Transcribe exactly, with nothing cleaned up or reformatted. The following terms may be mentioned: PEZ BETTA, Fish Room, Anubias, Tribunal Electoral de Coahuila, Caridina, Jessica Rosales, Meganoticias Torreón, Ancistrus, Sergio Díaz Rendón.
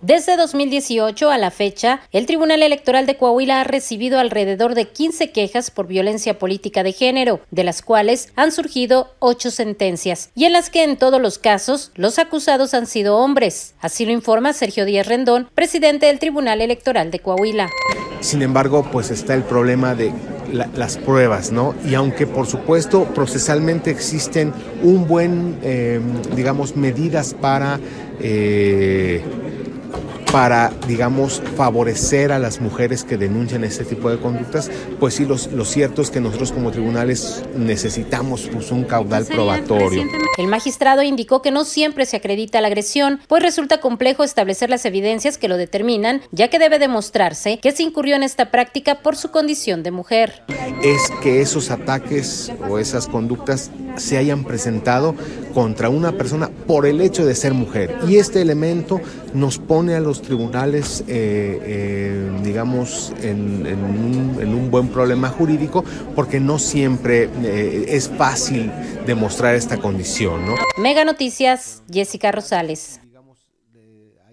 Desde dos mil dieciocho a la fecha, el Tribunal Electoral de Coahuila ha recibido alrededor de quince quejas por violencia política de género, de las cuales han surgido ocho sentencias, y en las que en todos los casos los acusados han sido hombres. Así lo informa Sergio Díaz Rendón, presidente del Tribunal Electoral de Coahuila. Sin embargo, pues está el problema de la, las pruebas, ¿no? Y aunque por supuesto procesalmente existen un buen, eh, digamos, medidas para... Eh, para, digamos, favorecer a las mujeres que denuncian este tipo de conductas, pues sí, los, lo cierto es que nosotros como tribunales necesitamos pues, un caudal probatorio. El magistrado indicó que no siempre se acredita la agresión, pues resulta complejo establecer las evidencias que lo determinan, ya que debe demostrarse que se incurrió en esta práctica por su condición de mujer. Es que esos ataques o esas conductas se hayan presentado contra una persona por el hecho de ser mujer. Y este elemento nos pone a los tribunales, eh, eh, digamos, en, en, un, en un buen problema jurídico, porque no siempre eh, es fácil demostrar esta condición, ¿no? Mega Noticias, Jessica Rosales.